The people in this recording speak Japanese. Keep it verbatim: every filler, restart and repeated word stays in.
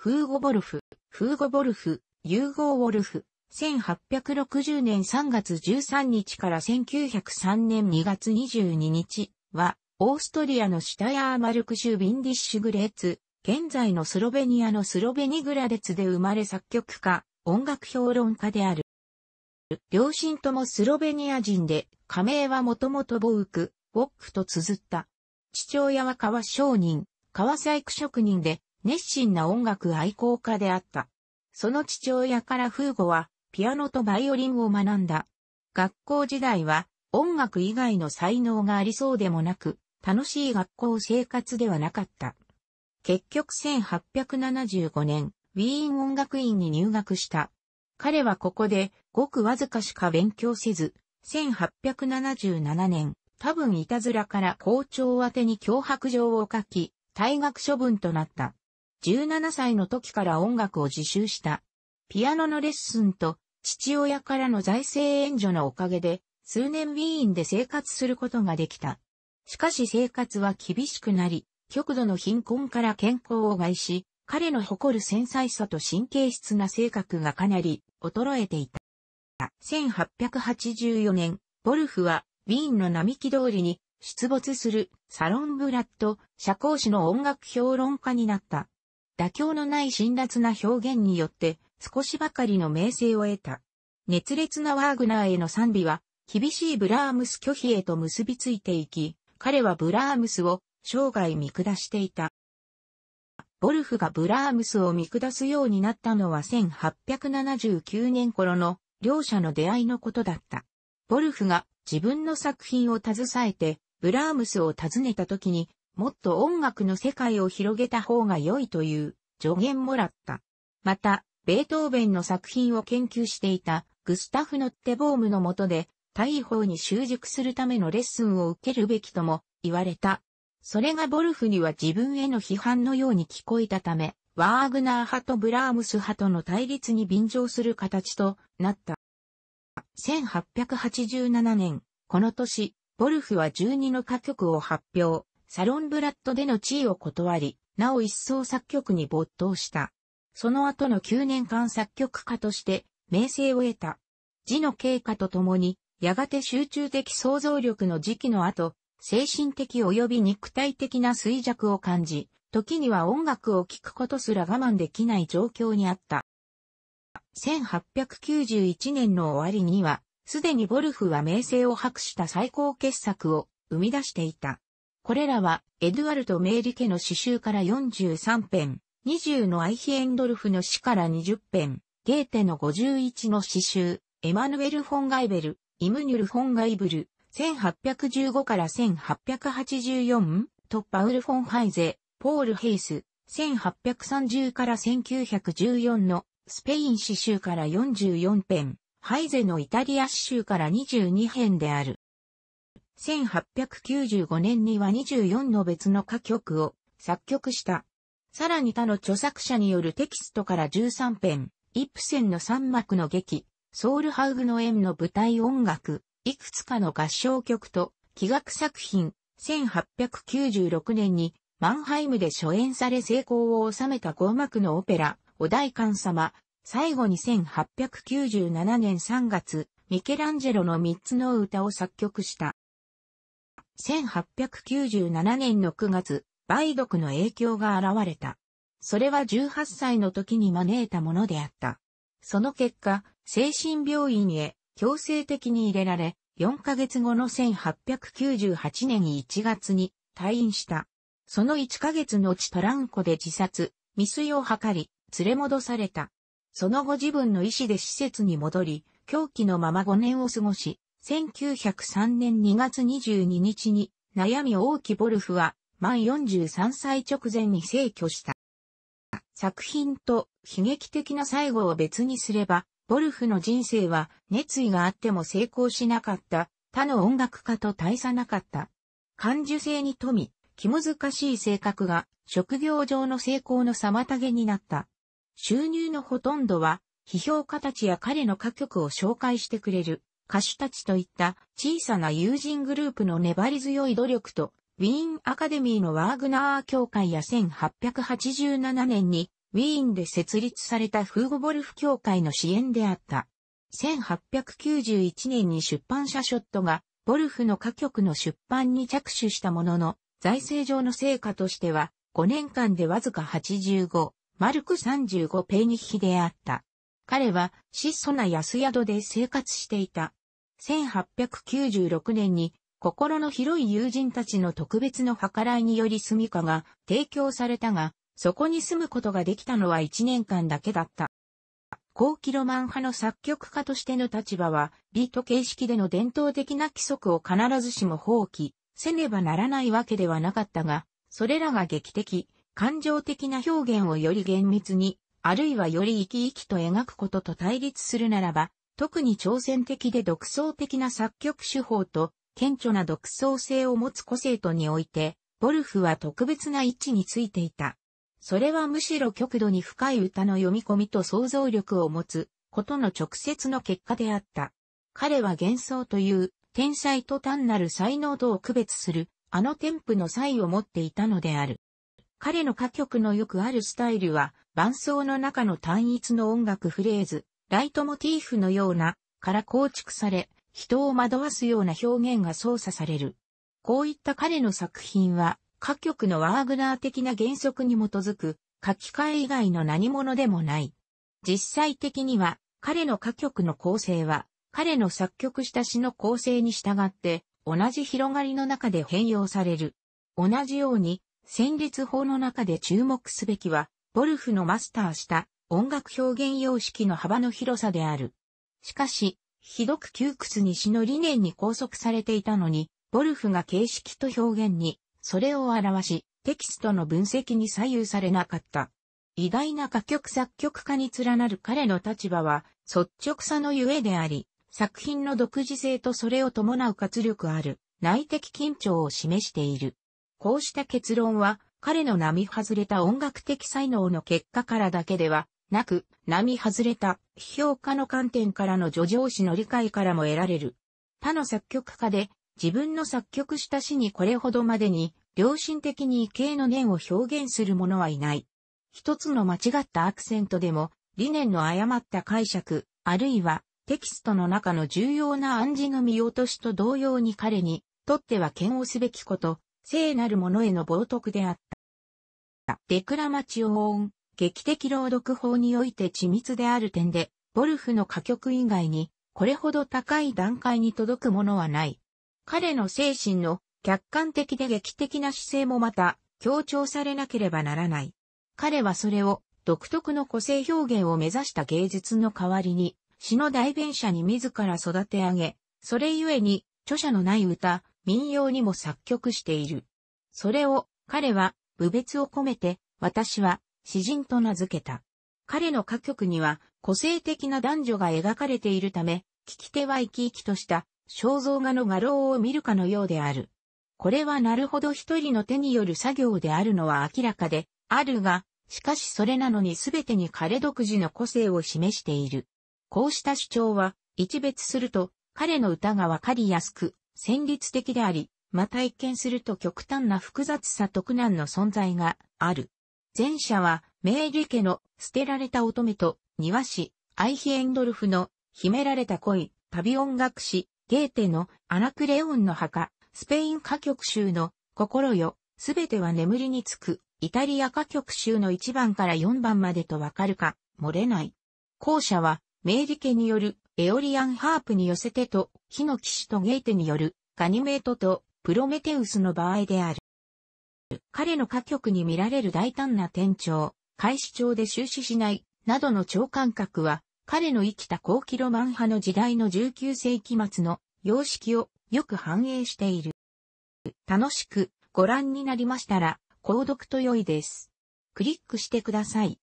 フーゴ・ボルフ、フーゴ・ボルフ、ユーゴ・ウォルフ、せんはっぴゃくろくじゅうねんさんがつじゅうさんにちからせんきゅうひゃくさんねんにがつにじゅうににちは、オーストリアのシュタイアーマルク州ビンディッシュグレーツ、現在のスロベニアのスロベニグラデツで生まれ作曲家、音楽評論家である。両親ともスロベニア人で、家名はもともとボウク、ボックと綴った。父親は革商人、革細工職人で、熱心な音楽愛好家であった。その父親からフーゴは、ピアノとバイオリンを学んだ。学校時代は、音楽以外の才能がありそうでもなく、楽しい学校生活ではなかった。結局せんはっぴゃくななじゅうごねん、ウィーン音楽院に入学した。彼はここで、ごくわずかしか勉強せず、せんはっぴゃくななじゅうななねん、多分いたずらから校長宛てに脅迫状を書き、退学処分となった。じゅうななさいの時から音楽を自習した。ピアノのレッスンと、父親からの財政援助のおかげで、数年ウィーンで生活することができた。しかし生活は厳しくなり、極度の貧困から健康を害し、彼の誇る繊細さと神経質な性格がかなり衰えていた。せんはっぴゃくはちじゅうよねん、ボルフはウィーンの並木通りに出没するサロンブラッド社交誌の音楽評論家になった。妥協のない辛辣な表現によって少しばかりの名声を得た。熱烈なワーグナーへの賛美は厳しいブラームス拒否へと結びついていき、彼はブラームスを生涯見下していた。ボルフがブラームスを見下すようになったのはせんはっぴゃくななじゅうきゅうねん頃の両者の出会いのことだった。ボルフが自分の作品を携えてブラームスを訪ねた時にもっと音楽の世界を広げた方が良いという助言もらった。また、ベートーベンの作品を研究していたグスタフ・ノッテボームの下で大砲に習熟するためのレッスンを受けるべきとも言われた。それがボルフには自分への批判のように聞こえたため、ワーグナー派とブラームス派との対立に便乗する形となった。せんはっぴゃくはちじゅうななねん、この年、ボルフはじゅうにのかきょくを発表、サロンブラッドでの地位を断り、なお一層作曲に没頭した。その後のきゅうねんかん作曲家として名声を得た。時の経過とともに、やがて集中的想像力の時期の後、精神的及び肉体的な衰弱を感じ、時には音楽を聴くことすら我慢できない状況にあった。せんはっぴゃくきゅうじゅういちねんの終わりには、すでにボルフは名声を博した最高傑作を生み出していた。これらは、エドゥアルド・メーリケの詩集からよんじゅうさんぺん、にじゅうのアイヒエンドルフの詩からにじゅっぺん、ゲーテのごじゅういちの詩集、エマヌエル・フォンガイベル、イムニュル・フォンガイブル、せんはっぴゃくじゅうごからせんはっぴゃくはちじゅうよん、とパウル・フォンハイゼ、ポール・ヘイス、せんはっぴゃくさんじゅうからせんきゅうひゃくじゅうよんのスペイン詩集からよんじゅうよんぺん、ハイゼのイタリア詩集からにじゅうにへんである。せんはっぴゃくきゅうじゅうごねんにはにじゅうよんの別の歌曲を作曲した。さらに他の著作者によるテキストからじゅうさんぺん、イプセンの三幕の劇、ソウルハウグの縁の舞台音楽、いくつかの合唱曲と、器楽作品、せんはっぴゃくきゅうじゅうろくねんに、マンハイムで初演され成功を収めたごまくのオペラ、お代官様、最後にせんはっぴゃくきゅうじゅうななねんさんがつ、ミケランジェロのみっつの歌を作曲した。せんはっぴゃくきゅうじゅうななねんのくがつ、梅毒の影響が現れた。それはじゅうはっさいの時に招いたものであった。その結果、精神病院へ強制的に入れられ、よんかげつごのせんはっぴゃくきゅうじゅうはちねんいちがつに退院した。そのいっかげつ後トランコで自殺、未遂を図り、連れ戻された。その後自分の意思で施設に戻り、狂気のままごねんを過ごし、せんきゅうひゃくさんねんにがつにじゅうににちに悩み多きボルフは満よんじゅうさんさい直前に逝去した。作品と悲劇的な最後を別にすれば、ボルフの人生は熱意があっても成功しなかった他の音楽家と大差なかった。感受性に富み、気難しい性格が職業上の成功の妨げになった。収入のほとんどは批評家たちや彼の歌曲を紹介してくれる歌手たちといった小さな友人グループの粘り強い努力とウィーンアカデミーのワーグナー協会やせんはっぴゃくはちじゅうななねんにウィーンで設立されたフーゴボルフ協会の支援であった。せんはっぴゃくきゅうじゅういちねんに出版社ショットが、ボルフの歌曲の出版に着手したものの、財政上の成果としては、ごねんかんでわずかはちじゅうごマルクさんじゅうごペニ比であった。彼は質素な安宿で生活していた。せんはっぴゃくきゅうじゅうろくねんに、心の広い友人たちの特別の計らいにより住処が提供されたが、そこに住むことができたのはいちねんかんだけだった。後期ロマン派の作曲家としての立場は、リート形式での伝統的な規則を必ずしも放棄せねばならないわけではなかったが、それらが劇的、感情的な表現をより厳密に、あるいはより生き生きと描くことと対立するならば、特に挑戦的で独創的な作曲手法と、顕著な独創性を持つ個性とにおいて、ボルフは特別な位置についていた。それはむしろ極度に深い歌の読み込みと想像力を持つことの直接の結果であった。彼は幻想という天才と単なる才能とを区別するあの天賦の才を持っていたのである。彼の歌曲のよくあるスタイルは伴奏の中の単一の音楽フレーズ、ライトモティーフのようなから構築され、人を惑わすような表現が操作される。こういった彼の作品は、歌曲のワーグナー的な原則に基づく書き換え以外の何者でもない。実際的には、彼の歌曲の構成は、彼の作曲した詩の構成に従って、同じ広がりの中で変容される。同じように、旋律法の中で注目すべきは、ボルフのマスターした音楽表現様式の幅の広さである。しかし、ひどく窮屈に詩の理念に拘束されていたのに、ボルフが形式と表現に、それを表し、テキストの分析に左右されなかった。偉大な歌曲作曲家に連なる彼の立場は、率直さのゆえであり、作品の独自性とそれを伴う活力ある、内的緊張を示している。こうした結論は、彼の並外れた音楽的才能の結果からだけでは、なく、並外れた、批評家の観点からの叙情詩の理解からも得られる。他の作曲家で、自分の作曲した詩にこれほどまでに、良心的に畏敬の念を表現する者はいない。一つの間違ったアクセントでも、理念の誤った解釈、あるいは、テキストの中の重要な暗示の見落としと同様に彼に、とっては嫌悪すべきこと、聖なる者への冒涜であった。デクラマチオン。劇的朗読法において緻密である点で、ボルフの歌曲以外に、これほど高い段階に届くものはない。彼の精神の客観的で劇的な姿勢もまた、強調されなければならない。彼はそれを、独特の個性表現を目指した芸術の代わりに、詩の代弁者に自ら育て上げ、それゆえに、著者のない歌、民謡にも作曲している。それを、彼は、侮蔑を込めて、私は、詩人と名付けた。彼の歌曲には個性的な男女が描かれているため、聴き手は生き生きとした肖像画の画廊を見るかのようである。これはなるほど一人の手による作業であるのは明らかであるが、しかしそれなのに全てに彼独自の個性を示している。こうした主張は一別すると彼の歌がわかりやすく、旋律的であり、また一見すると極端な複雑さと苦難の存在がある。前者は、メーリ家の捨てられた乙女と庭師、アイヒエンドルフの秘められた恋、旅音楽史、ゲーテのアナクレオンの墓、スペイン歌曲集の心よ、すべては眠りにつく、イタリア歌曲集のいちばんからよんばんまでとわかるか、漏れない。後者は、メーリ家によるエオリアンハープに寄せてと、火の騎士とゲーテによるガニメートとプロメテウスの場合である。彼の歌曲に見られる大胆な転調、開始調で終始しない、などの超感覚は、彼の生きた後期ロマン派の時代のじゅうきゅうせいきまつの様式をよく反映している。楽しくご覧になりましたら、購読と良いです。クリックしてください。